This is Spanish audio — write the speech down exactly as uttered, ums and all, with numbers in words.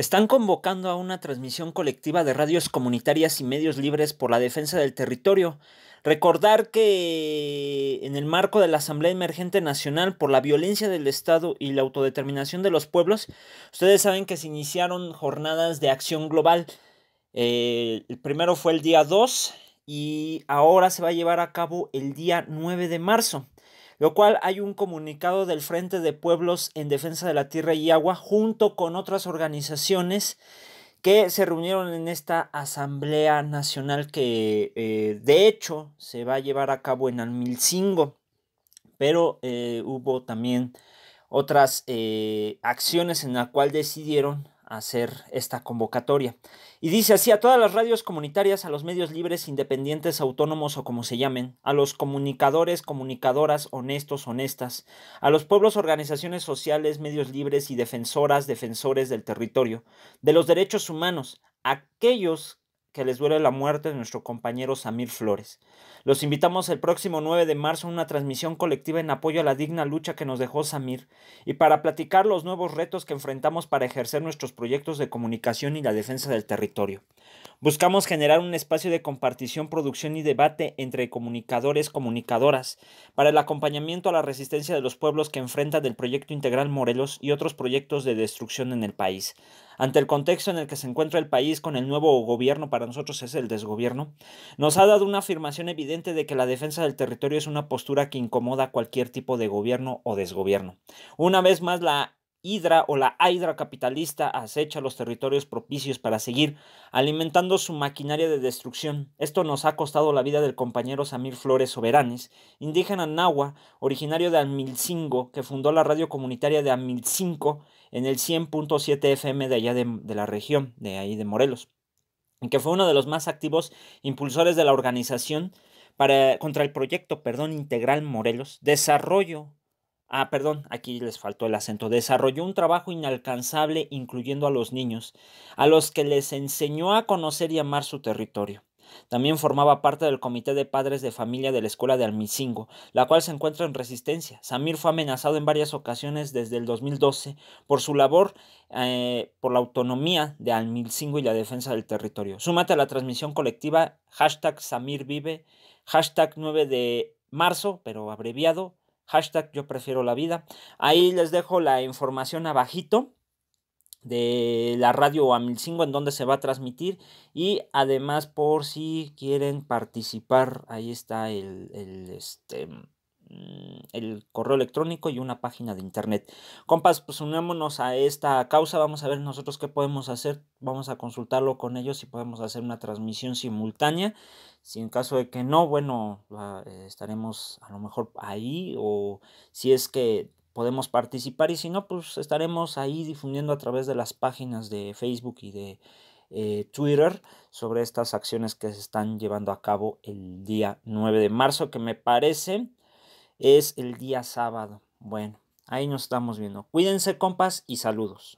Están convocando a una transmisión colectiva de radios comunitarias y medios libres por la defensa del territorio. Recordar que en el marco de la Asamblea Emergente Nacional por la violencia del Estado y la autodeterminación de los pueblos, ustedes saben que se iniciaron jornadas de acción global. Eh, el primero fue el día dos y ahora se va a llevar a cabo el día nueve de marzo. Lo cual hay un comunicado del Frente de Pueblos en Defensa de la Tierra y Agua junto con otras organizaciones que se reunieron en esta Asamblea Nacional que eh, de hecho se va a llevar a cabo en Amilcingo, pero eh, hubo también otras eh, acciones en la cual decidieron hacer esta convocatoria. Y dice así: a todas las radios comunitarias, a los medios libres, independientes, autónomos o como se llamen, a los comunicadores, comunicadoras, honestos, honestas, a los pueblos, organizaciones sociales, medios libres y defensoras, defensores del territorio, de los derechos humanos, aquellos que les duele la muerte de nuestro compañero Samir Flores. Los invitamos el próximo nueve de marzo a una transmisión colectiva en apoyo a la digna lucha que nos dejó Samir y para platicar los nuevos retos que enfrentamos para ejercer nuestros proyectos de comunicación y la defensa del territorio. Buscamos generar un espacio de compartición, producción y debate entre comunicadores, comunicadoras, para el acompañamiento a la resistencia de los pueblos que enfrentan el Proyecto Integral Morelos y otros proyectos de destrucción en el país. Ante el contexto en el que se encuentra el país con el nuevo gobierno, para nosotros es el desgobierno, nos ha dado una afirmación evidente de que la defensa del territorio es una postura que incomoda cualquier tipo de gobierno o desgobierno. Una vez más, la hidra o la hidra capitalista acecha los territorios propicios para seguir alimentando su maquinaria de destrucción. Esto nos ha costado la vida del compañero Samir Flores Soberanes, indígena nahua, originario de Amilcingo, que fundó la radio comunitaria de Amilcingo en el cien punto siete F M de allá de, de la región, de ahí de Morelos, y que fue uno de los más activos impulsores de la organización para, contra el proyecto, perdón, Integral Morelos, desarrollo Ah, perdón, aquí les faltó el acento. Desarrolló un trabajo inalcanzable incluyendo a los niños, a los que les enseñó a conocer y amar su territorio. También formaba parte del Comité de Padres de Familia de la Escuela de Amilcingo, la cual se encuentra en resistencia. Samir fue amenazado en varias ocasiones desde el dos mil doce por su labor eh, por la autonomía de Amilcingo y la defensa del territorio. Súmate a la transmisión colectiva, hashtag SamirVive, hashtag nueve de marzo, pero abreviado, hashtag yo prefiero la vida. Ahí les dejo la información abajito de la radio Amilcingo en donde se va a transmitir, y además por si quieren participar, ahí está el, el, este, el correo electrónico y una página de internet. Compas, pues unámonos a esta causa, vamos a ver nosotros qué podemos hacer, vamos a consultarlo con ellos si podemos hacer una transmisión simultánea. Si en caso de que no, bueno, estaremos a lo mejor ahí, o si es que podemos participar, y si no, pues estaremos ahí difundiendo a través de las páginas de Facebook y de eh, Twitter sobre estas acciones que se están llevando a cabo el día nueve de marzo, que me parece es el día sábado. Bueno, ahí nos estamos viendo. Cuídense, compas, y saludos.